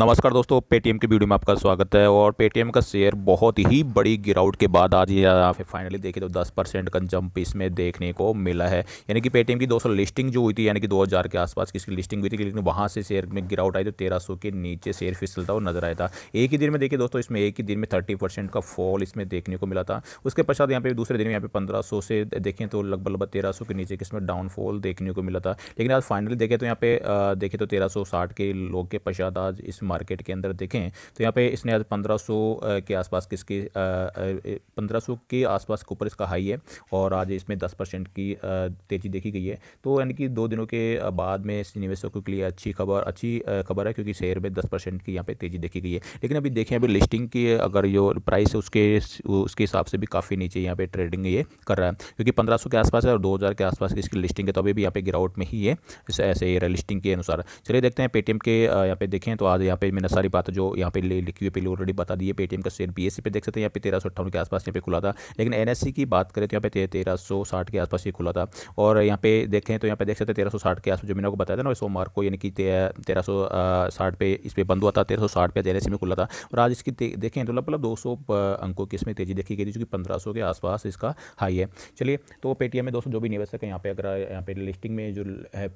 नमस्कार दोस्तों, पेटीएम की वीडियो में आपका स्वागत है। और पेटीएम का शेयर बहुत ही बड़ी गिरावट के बाद आज यहाँ पे फाइनली देखिए तो 10% का जंप इसमें देखने को मिला है। यानी कि पेटीएम की 200 लिस्टिंग जो हुई थी, यानी कि 2000 के आसपास की इसकी लिस्टिंग हुई थी, लेकिन वहाँ से शेयर में गिरावट आई तो 1300 के नीचे शेयर फिसलता हुआ नजर आया था। एक ही दिन में देखिए दोस्तों, इसमें एक ही दिन में 30% का फॉल इसमें देखने को मिला था। उसके पश्चात यहाँ पे दूसरे दिन में यहाँ पे 1500 से देखें तो लगभग 1300 के नीचे इसमें डाउनफॉल देखने को मिला था। लेकिन आज फाइनली देखें तो यहाँ पे देखें तो 1360 के लोग के पश्चात आज इस मार्केट के अंदर देखें तो यहाँ पे इसने आज 1500 के आसपास किसकी 1500 के आसपास के ऊपर इसका हाई है और आज इसमें 10% की तेज़ी देखी गई है। तो यानी कि 2 दिनों के बाद में निवेशकों के लिए अच्छी खबर है, क्योंकि शेयर में 10% की यहाँ पे तेज़ी देखी गई है। लेकिन अभी देखें, अभी लिस्टिंग की अगर जो प्राइस है उसके हिसाब से भी काफ़ी नीचे यहाँ पर ट्रेडिंग ये कर रहा है, क्योंकि 1500 के आसपास है और 2000 के आसपास की इसकी लिस्टिंग है। तो अभी भी यहाँ पे गिरावट में ही है ऐसे लिस्टिंग के अनुसार। चलिए देखते हैं पेटीएम के यहाँ पे देखें तो आज यहाँ पे मैंने सारी बात जो यहाँ पे लिखी हुई पहले ऑलरेडी बता दी है। पेटीएम का शेयर बीएसई पे देख सकते हैं यहाँ पे 1358 के आसपास यहाँ पे खुला था, लेकिन एनएससी की बात करें तो यहाँ पे 1360 के आसपास ये खुला था। और यहाँ पे देखें तो यहाँ पे देख सकते हैं 1360 के आसपास जो मैंने को बताया था ना, 100 मार्क को, यानी कि 1360 पे इस पर बंद हुआ था, 1360 पे एनएससी में खुला था। और आज इसकी देखें तो लगभग 200 अंकों की इसमें तेजी देखी गई थी, क्योंकि 1500 के आसपास इसका हाई है। चलिए, तो पेटीएम में दोस्तों जो भी निवेशक है यहाँ पे, अगर यहाँ पे लिस्टिंग में जो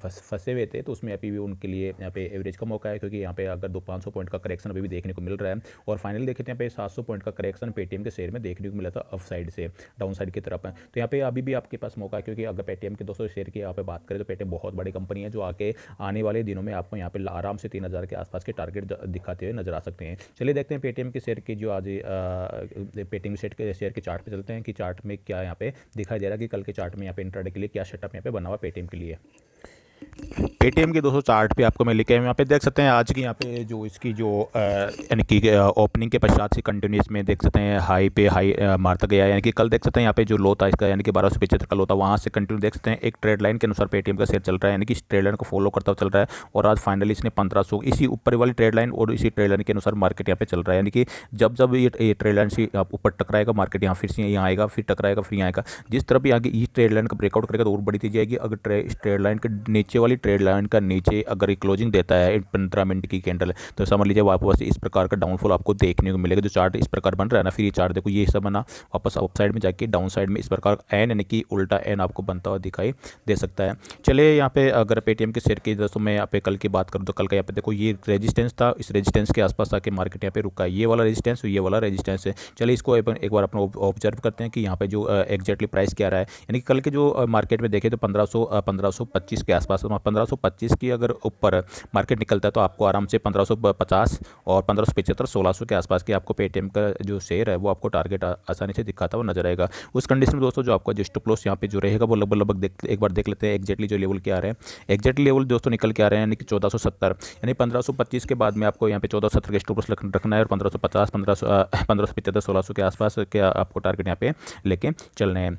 फंसे हुए थे तो उसमें अभी भी उनके लिए यहाँ पे एवरेज का मौका है, क्योंकि यहाँ पे अगर 500 पॉइंट का करेक्शन अभी भी देखने को मिल रहा है। और फाइनली देखते हैं यहाँ पे 700 पॉइंट का करेक्शन पेटीएम के शेयर में देखने को मिला था अप साइड से डाउन साइड की तरफ है। तो यहाँ पे अभी भी आपके पास मौका है, क्योंकि अगर पेटीएम के दोस्तों शेयर की यहाँ पे बात करें तो पेटीएम बहुत बड़ी कंपनी है जो आने वाले दिनों में आपको यहाँ पे आराम से 3000 के आसपास के टारगेट दिखाते हुए नजर आ सकते हैं। चलिए देखते हैं पेटीएम के शेयर की जो आज पेटीएम शेयर के चार्ट पर चलते हैं कि चार्ट में क्या यहाँ पे दिखाई दे रहा है, कि कल के चार्ट में यहाँ पे इंट्राडे के लिए क्या सेटअप यहाँ पे बना हुआ पेटीएम के लिए। पेटीएम के दोस्तों चार्ट पे आपको मैं लेके आया हूँ। यहाँ पे देख सकते हैं आज की यहाँ पे जो इसकी जो यानी कि ओपनिंग के पश्चात से कंटिन्यूस में देख सकते हैं हाई पे हाई मारता गया, यानी कि कल देख सकते हैं यहाँ पे जो लो था इसका, यानी कि 1275 का लो था, वहाँ से कंटिन्यू देख सकते हैं एक ट्रेड लाइन के अनुसार पेटीएम का शेयर चल रहा है, यानी कि इस ट्रेड लाइन को फॉलो करता हुआ चल रहा है। और आज फाइनली इसने 1500 इसी ऊपर वाली ट्रेड लाइन और इसी ट्रेड लाइन के अनुसार मार्केट यहाँ पे चल रहा है, यानी कि जब जब ये ट्रेड लाइन से ऊपर टकराएगा मार्केट यहाँ फिर से यहाँ आएगा, फिर टकराएगा, फिर यहाँ आएगा। जिस तरफ यहाँ की ट्रेड लाइन का ब्रेकआउट करेगा तो और बढ़ी तेजी आएगी। अगर ट्रेड लाइन के नीचे वाली ट्रेड लाइन का नीचे अगर क्लोजिंग देता है 15 मिनट की कैंडल, तो समझ लीजिए वापस इस प्रकार का डाउनफॉल आपको देखने को मिलेगा। जो चार्ट इस प्रकार बन रहा है ना, फिर ये चार्ट देखो, ये हिस्सा बना वापस अप साइड में जाके डाउन साइड में इस प्रकार एन, यानी कि उल्टा एन आपको बनता हुआ दिखाई दे सकता है। चलिए, यहाँ पे अगर पेटीएम के शेयर की दोस्तों मैं यहाँ पे कल की बात करूँ तो कल का यहाँ पे देखो ये रेजिस्टेंस था, इस रेजिस्टेंस के आसपास आके मार्केट यहाँ पे रुका है। ये वाला रेजिस्टेंस, ये वाला रेजिस्टेंस है। चलिए इसको एक बार अपना ऑब्जर्व करते हैं कि यहाँ पे जो एक्जैक्टली प्राइस क्या रहा है। यानी कि कल के जो मार्केट में देखें तो 1525 के आसपास, 1525 की अगर ऊपर मार्केट निकलता है तो आपको आराम से 1550 और 1575 1600 के आसपास की आपको पेटीएम का जो शेयर है वो आपको टारगेट आसानी से दिखाता हुआ नजर आएगा। उस कंडीशन में दोस्तों जो आपका जो स्टॉप लॉस यहाँ पे जो रहेगा वो लगभग एक बार देख लेते हैं एक्जैक्टली जो लेवल के आ रहे हैं। एक्जैक्टली लेवल दोस्तों निकल के आ रहे हैं, यानी कि 1470, यानी 1525 के बाद में आपको यहाँ पे 1470 के स्टॉप लॉस रखना है और 1550 1575 1600 के आसपास क्या आपको टारगेट यहाँ पे लेके चलने हैं।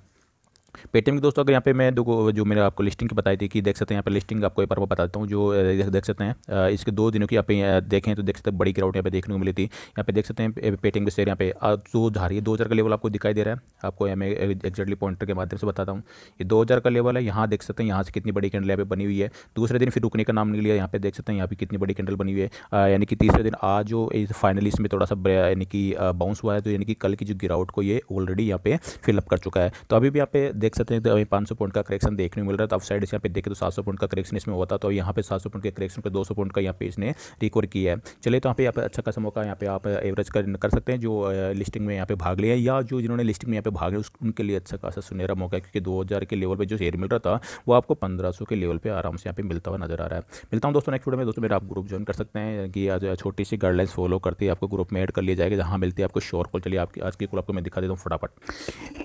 पेटीएम के दोस्तों अगर यहाँ पे मैं जो मैंने आपको लिस्टिंग की बताई थी कि देख सकते हैं यहाँ पे लिस्टिंग आपको एक बार बता देता हूँ। जो देख सकते हैं इसके 2 दिनों की यहाँ पे देखें तो देख सकते हैं बड़ी गिरावट यहाँ पे देखने को मिली थी। यहाँ पे देख सकते हैं पेटीएम के शेयर यहाँ पे जो जा रही है 2000 का लेवल आपको दिखाई दे रहा है। आपको यहाँ मैं एक्जैक्टली पॉइंटर के माध्यम से बताता हूँ, ये 2000 का लेवल है। यहाँ देख सकते हैं यहाँ से कितनी बड़ी कैंडल यहाँ पे बनी हुई है। दूसरे दिन फिर रुकने का नाम नहीं लिया, यहाँ पे देख सकते हैं यहाँ पे कितनी बड़ी कैंडल बनी हुई है। यानी कि तीसरे दिन आज जो फाइनली इसमें थोड़ा सा यानी कि बाउंस हुआ है, तो यानी कि कल की जो गिरावट को ये ऑलरेडी यहाँ पे फिलअप कर चुका है। तो अभी भी यहाँ पे देख सकते हैं तो अभी 500 पॉइंट का करेक्शन देखने को मिल रहा था। अब साइड से यहाँ पे देखें तो 700 पॉइंट का करेक्शन इसमें होता, तो यहाँ पे 700 पॉइंट के करेक्शन पे 200 पॉइंट का यहाँ पे इसने रिकवर किया है। चलिए, तो यहाँ पे अच्छा खासा मौका यहाँ पे आप एवरेज कर सकते हैं। जो लिस्टिंग में यहाँ पे भाग लिया या जो जिन्होंने लिस्टिंग में यहाँ पे भाग लिया उनके लिए अच्छा खासा सुनहरा मौका है, क्योंकि 2000 के लेवल पर जो शेयर मिल रहा था वो आपको 1500 के लेवल पर आराम से यहाँ पे मिलता हुआ नजर आ रहा है। मिलता हूँ दोस्तों नेक्स्ट वीडियो में। दोस्तों मेरा आप ग्रुप ज्वाइन कर सकते हैं, कि आज छोटी सी गाइडलाइंस फॉलो करते आपको ग्रुप में एड कर लिया जाएगा, जहाँ मिलती है आपको श्योर कॉल। चलिए, आपकी आज की कॉल आपको मैं दिखा देता हूँ फटाफट।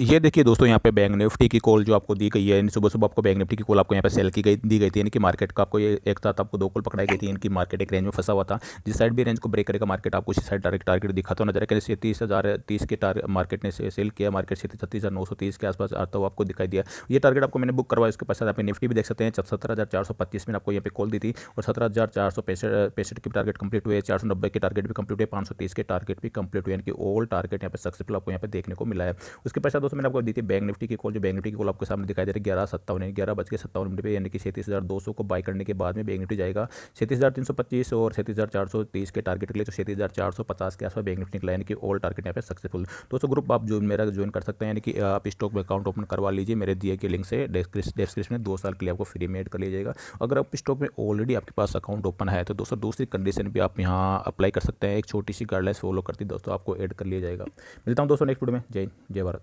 ये देखिए दोस्तों यहाँ पे बैंक निफ्टी की कॉल जो आपको दी गई है, सुबह सुबह आपको बैंक निफ्टी की कॉल आपको यहाँ पे सेल की गई दी गई थी, यानी कि मार्केट का आपको ये एक साथ आपको 2 कॉल पकड़ाई गई थी। इनकी मार्केट एक रेंज में फंसा हुआ था, जिस साइड भी रेंज को ब्रेक करेगा मार्केट आपको उसी साइड डायरेक्ट टारगेट दिखाता हुआ नजर आएगा। जैसे 30,030 के मार्केट ने सेल किया, मार्केट से 36,930 के आसपास आता हुआ आपको दिखाई दिया। ये टारगेट आपको मैंने बुक करवाया। उसके पश्चात आप निफ्टी भी देख सकते हैं, 17,425 में आपको यहाँ पे कॉल दी थी और 17,465 के टारगेट कंप्लीट हुए, 490 के टारगेट भी कंप्लीट हुए, 530 के टारगेट भी कंप्लीट हुए, यानी कि ऑल टारगेट यहाँ पे सक्सेसफुल आपको यहाँ पे देखने को मिला है। उसके पश्चात साथ दोस्तों मैंने आपको दी थी बैंक निफ्टी की कॉल, जो बैंक निफ्टी की कॉल आपके सामने दिखाई दे रही है 11:57, 11:57 पे, यानी कि 37,200 को बाय करने के बाद में बैंक निफ्टी जाएगा 37,325 और 37,430 के टारगेट के लिए। तो 37,450 के आसपास बैंक निफ्टी निकला, यानी कि ऑल टारगेट यहाँ पे सक्सेसफुल। दोस्तों ग्रुप आप जो मेरा ज्वाइन कर सकते हैं, यानी कि आप स्टॉक में अकाउंट ओपन करवा लीजिए मेरे दिए के लिंक से डिस्क्रिप्शन में। 2 साल के लिए आपको फ्री में एड कर लिया जाएगा। अगर आप स्टॉक में ऑलरेडी आपके पास अकाउंट ओपन है तो दोस्तों दूसरी कंडीशन भी आप यहाँ अप्लाई कर सकते हैं, एक छोटी सी गाइडलाइंस फॉलो करती दोस्तों आपको एड कर लिया जाएगा। मिलता हूँ दोस्तों नेक्स्ट वीडियो में। जय हिंद, जय भारत।